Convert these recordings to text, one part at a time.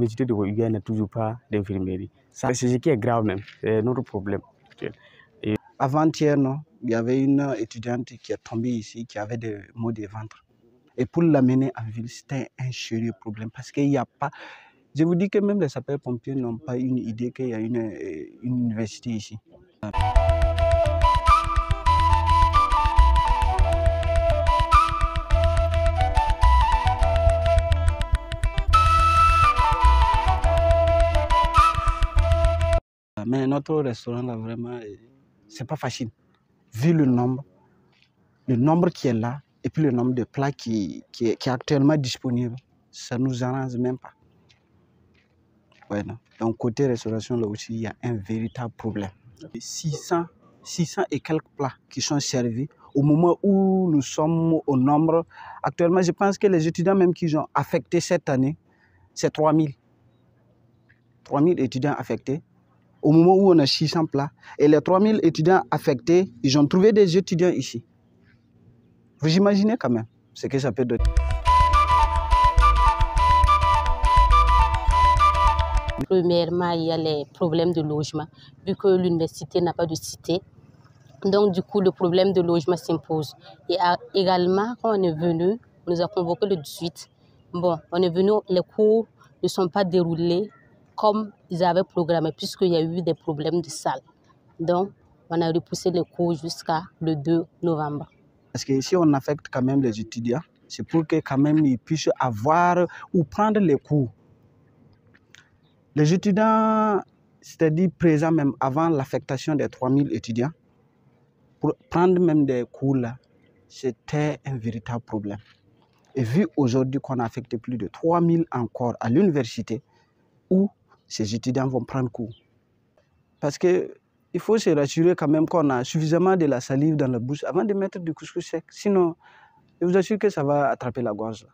l'université de Ouahigouya n'a toujours pas d'infirmerie. C'est ce qui est grave même, c'est notre problème actuel. Et... avant-hier, il y avait une étudiante qui est tombée ici, qui avait des maux de ventre. Et pour l'amener en ville, c'était un sérieux problème parce qu'il n'y a pas... Je vous dis que même les sapeurs-pompiers n'ont pas une idée qu'il y a une université ici. Mais notre restaurant, là, vraiment, c'est pas facile. Vu le nombre qui est là, et puis le nombre de plats qui est actuellement disponible, ça ne nous arrange même pas. Ouais, non. Donc, côté restauration, là aussi, il y a un véritable problème. 600 et quelques plats qui sont servis au moment où nous sommes au nombre. Actuellement, je pense que les étudiants même qui ont affecté cette année, c'est 3000. 3000 étudiants affectés. Au moment où on a 600 plats, et les 3000 étudiants affectés, ils ont trouvé des étudiants ici. Vous imaginez quand même ce que ça peut donner. Premièrement, il y a les problèmes de logement, vu que l'université n'a pas de cité. Donc du coup, le problème de logement s'impose. Et également, quand on est venu, on nous a convoqué le 18. Bon, on est venu, les cours ne sont pas déroulés comme ils avaient programmé, puisqu'il y a eu des problèmes de salle. Donc, on a repoussé les cours jusqu'à le 2 novembre. Parce que si on affecte quand même les étudiants, c'est pour que quand même ils puissent avoir ou prendre les cours. Les étudiants, c'est-à-dire présents même avant l'affectation des 3000 étudiants, pour prendre même des cours là, c'était un véritable problème. Et vu aujourd'hui qu'on a affecté plus de 3000 encore à l'université, où ces étudiants vont prendre cours. Parce qu'il faut se rassurer quand même qu'on a suffisamment de la salive dans la bouche avant de mettre du couscous sec. Sinon, je vous assure que ça va attraper la gorge.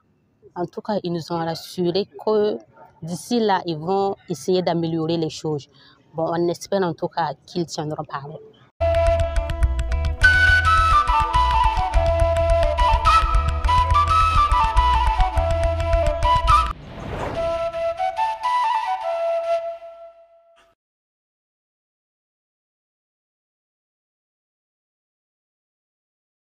En tout cas, ils nous ont rassurés que d'ici là, ils vont essayer d'améliorer les choses. Bon, on espère en tout cas qu'ils tiendront parole.